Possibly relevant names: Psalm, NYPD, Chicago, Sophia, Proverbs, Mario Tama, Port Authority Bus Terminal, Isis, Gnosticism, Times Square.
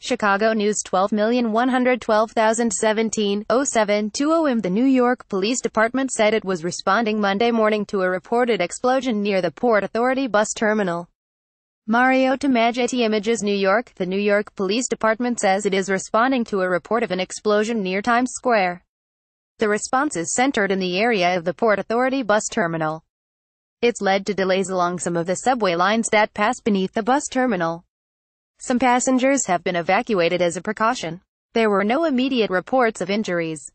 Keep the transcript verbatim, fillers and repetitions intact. Chicago News twelve one one two zero one seven oh seven two zero A M The New York Police Department said it was responding Monday morning to a reported explosion near the Port Authority Bus Terminal. Mario Tama Images New York. The New York Police Department says it is responding to a report of an explosion near Times Square. The response is centered in the area of the Port Authority Bus Terminal. It's led to delays along some of the subway lines that pass beneath the bus terminal. Some passengers have been evacuated as a precaution. There were no immediate reports of injuries.